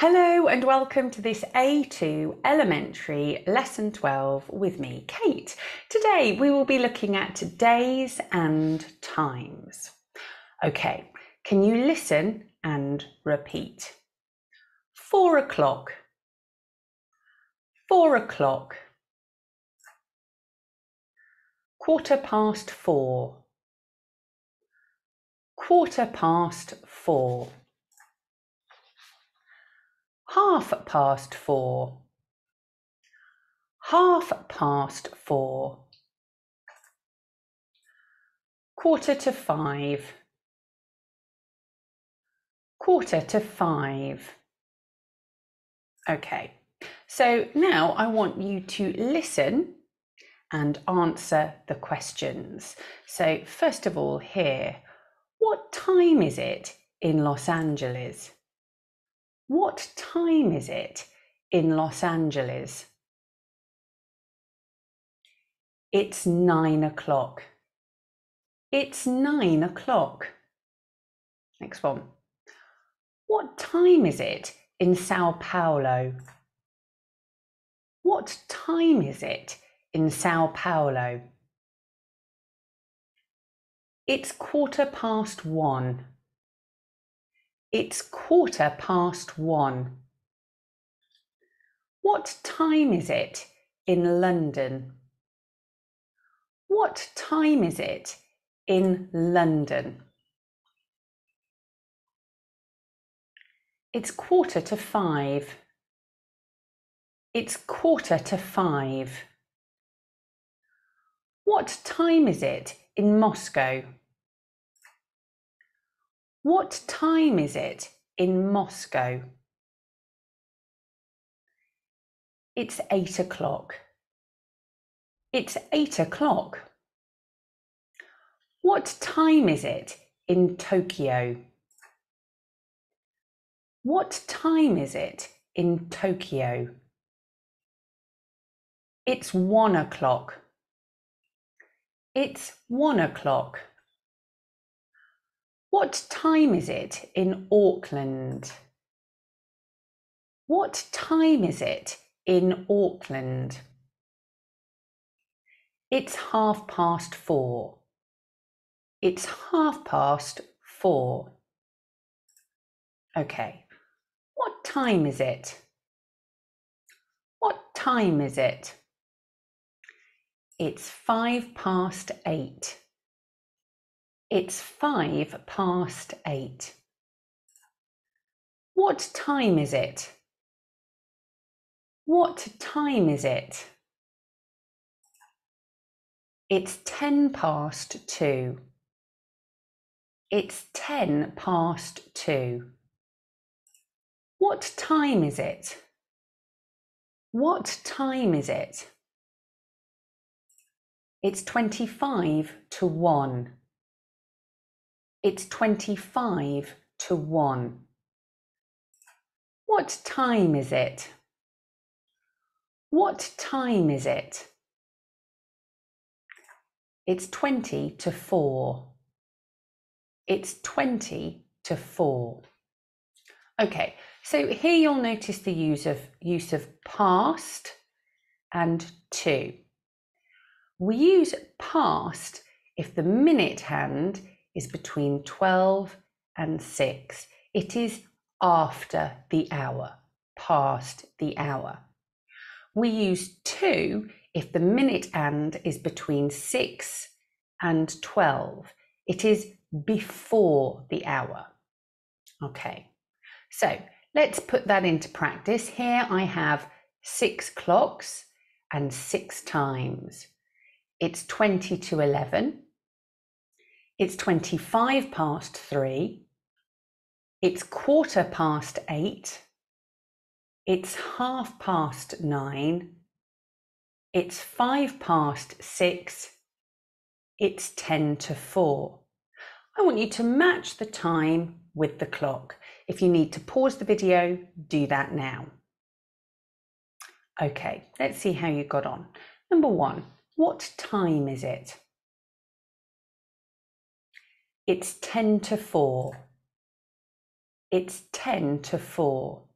Hello and welcome to this A2 Elementary Lesson 12 with me, Kate. Today we will be looking at days and times. Okay, can you listen and repeat? 4 o'clock, 4 o'clock, 4:15, 4:15. 4:30, 4:30, 4:45, 4:45. Okay, so now I want you to listen and answer the questions. So first of all here, what time is it in Los Angeles? What time is it in Los Angeles? It's 9 o'clock. It's 9 o'clock. Next one. What time is it in Sao Paulo? What time is it in Sao Paulo? It's 1:15. It's 1:15. What time is it in London? What time is it in London? It's 4:45. It's 4:45. What time is it in Moscow? What time is it in Moscow? It's 8 o'clock. It's 8 o'clock. What time is it in Tokyo? What time is it in Tokyo? It's 1 o'clock. It's 1 o'clock. What time is it in Auckland? What time is it in Auckland? It's 4:30. It's 4:30. Okay, what time is it? What time is it? It's 8:05. It's 8:05. What time is it? What time is it? It's 2:10. It's 2:10. What time is it? What time is it? It's 25:1. It's 25:1. What time is it? What time is it? It's 20:4. It's 20:4. Okay, so here you'll notice the use of past and to. We use past if the minute hand is between 12 and 6. It is after the hour, past the hour. We use to if the minute and is between 6 and 12. It is before the hour. Okay, so let's put that into practice. Here I have 6 clocks and 6 times. It's 20:11. It's 25:3, it's 8:15, it's 9:30, it's 5:6, it's 10:04. I want you to match the time with the clock. If you need to pause the video, do that now. Okay, let's see how you got on. Number one, what time is it? It's 10:04. It's 10:04.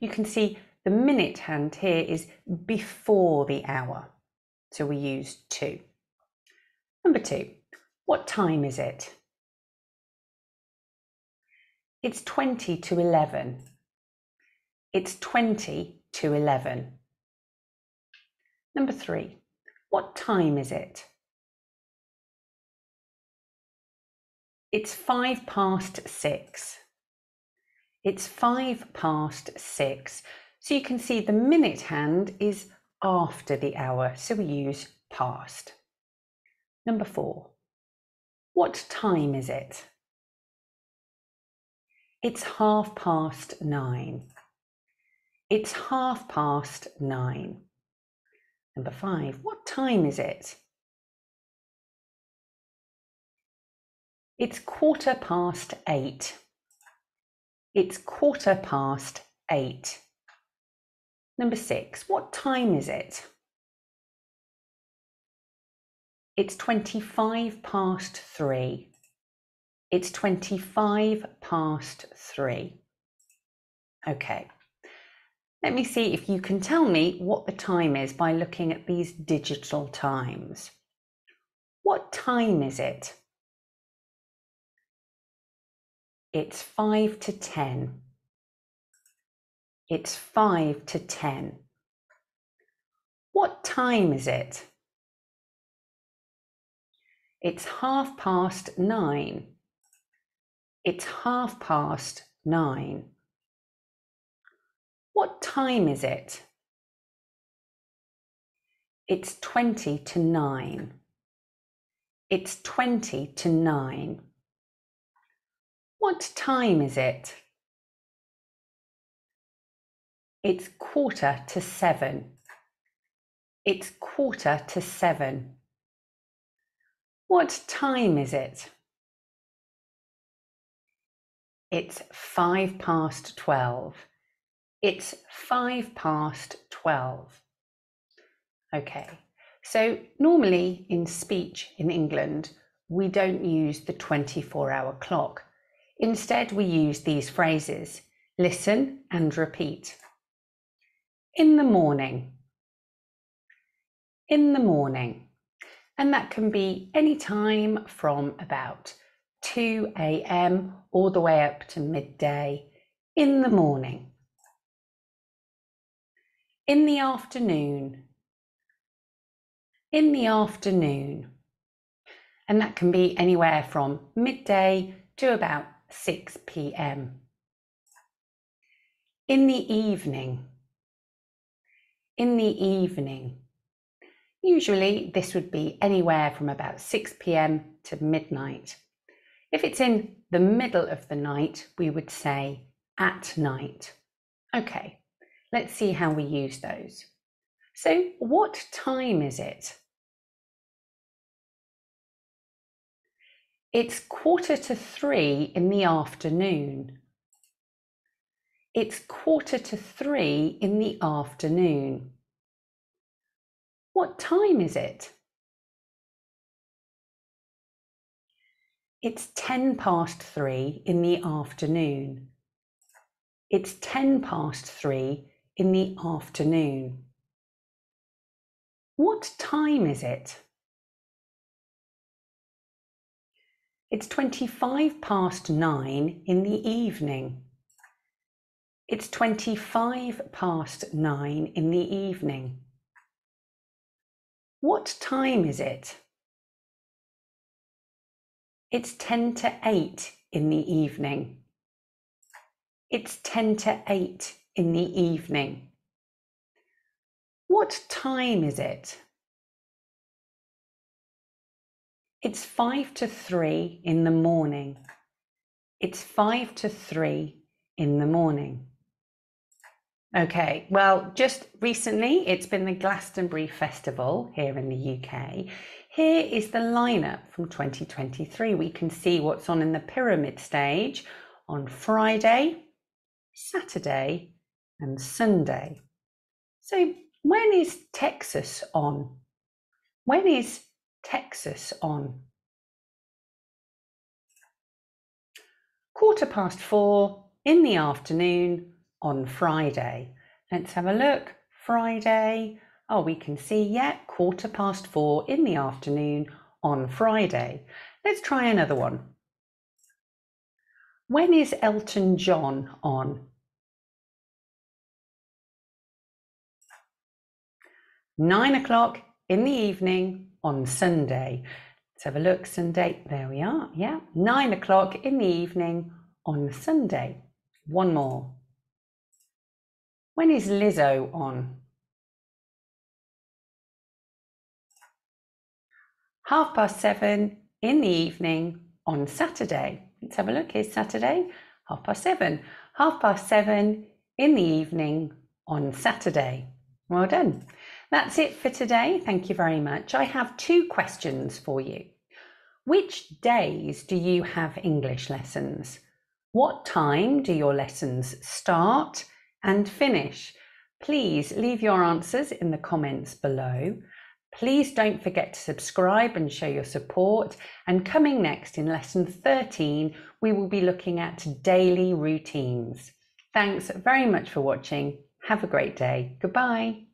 You can see the minute hand here is before the hour, so we use 2. Number 2, what time is it? It's 20 to 11. It's 20 to 11. Number 3, what time is it? It's 5 past 6. It's 5 past 6. So you can see the minute hand is after the hour, so we use past. Number 4, what time is it? It's 9:30. It's 9:30. Number 5, what time is it? It's 8:15. It's 8:15. Number 6, what time is it? It's 25 past 3. It's 25 past 3. Okay, let me see if you can tell me what the time is by looking at these digital times. What time is it? It's 5 to 10. It's 5 to 10. What time is it? It's 9:30. It's 9:30. What time is it? It's 20 to 9. It's 20 to 9. What time is it? It's 7:15. It's 7:15. What time is it? It's 5 past 12. It's 5 past 12. Okay, so normally in speech in England, we don't use the 24-hour clock. Instead, we use these phrases, listen and repeat. In the morning. In the morning. And that can be any time from about 2 a.m. all the way up to midday. In the morning. In the afternoon. In the afternoon. And that can be anywhere from midday to about 6 p.m. In the evening. In the evening. Usually this would be anywhere from about 6 p.m. to midnight. If it's in the middle of the night, we would say at night. Okay, let's see how we use those. So what time is it? It's 2:45 in the afternoon. It's 2:45 in the afternoon. What time is it? It's 10 past 3 in the afternoon. It's 10 past 3 in the afternoon. What time is it? It's 25 past 9 in the evening. It's 25 past 9 in the evening. What time is it? It's 7:50 in the evening. It's 7:50 in the evening. What time is it? It's 5 to 3 in the morning. It's 5 to 3 in the morning. Okay, well, just recently it's been the Glastonbury Festival here in the UK. Here is the lineup from 2023. We can see what's on in the pyramid stage on Friday, Saturday, and Sunday. So when is Texas on? When is Texas on? 4:15 in the afternoon on Friday. Let's have a look. Friday. Oh, we can see, yeah, 4:15 in the afternoon on Friday. Let's try another one. When is Elton John on? 9 o'clock in the evening on Sunday. Let's have a look. Sunday, there we are. Yeah, 9 o'clock in the evening on Sunday. One more. When is Lizzo on? 7:30 in the evening on Saturday. Let's have a look. Here's Saturday, 7:30. 7:30 in the evening on Saturday. Well done. That's it for today. Thank you very much. I have two questions for you. Which days do you have English lessons? What time do your lessons start and finish? Please leave your answers in the comments below. Please don't forget to subscribe and show your support. And coming next in lesson 13, we will be looking at daily routines. Thanks very much for watching. Have a great day. Goodbye.